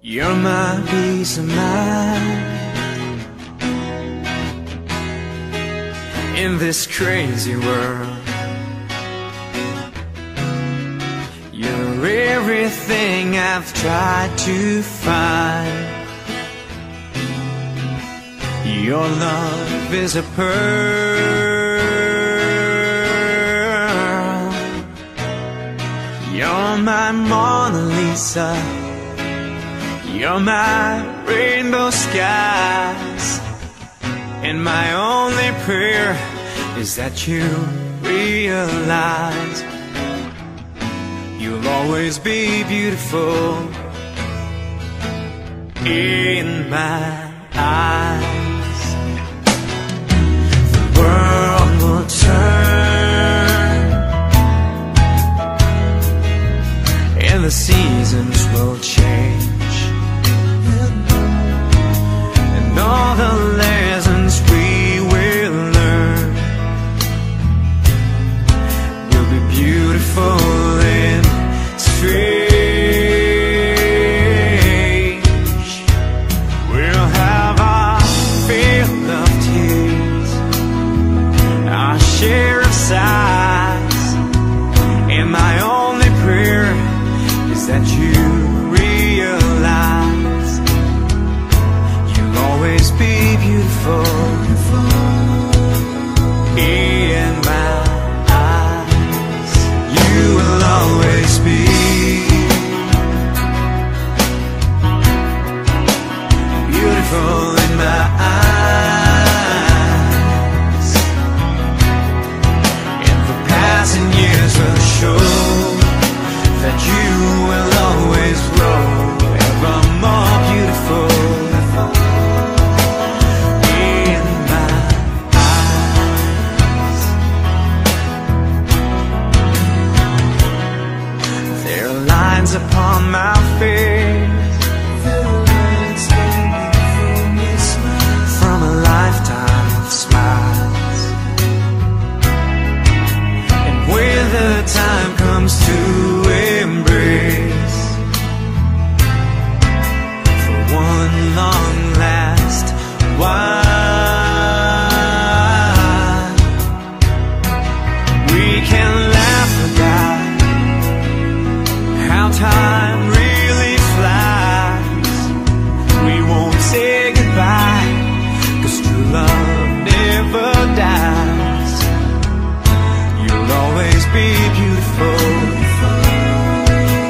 You're my peace of mind in this crazy world. You're everything I've tried to find. Your love is a pearl. You're my Mona Lisa. You're my rainbow skies, and my only prayer is that you realize you'll always be beautiful in my eyes. The world will turn and the seasons will change. All the lessons we will learn will be beautiful and strange. We'll have our fill of tears, our share of sighs, and my only prayer is that you be beautiful, beautiful in my eyes. You will always be beautiful in my eyes, and the passing years will show that you will always grow ever more beautiful. Upon my face, the words can be from a lifetime of smiles. And when the time comes to embrace, for one long last while, we can laugh about how time really flies. We won't say goodbye, 'cause true love never dies. You'll always be beautiful in my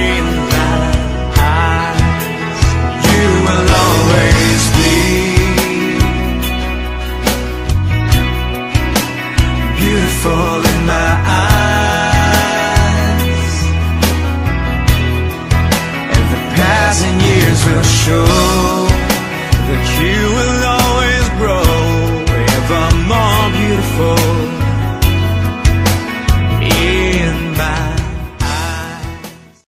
eyes. You will always be beautiful in my eyes. And years will show that you will always grow ever more beautiful.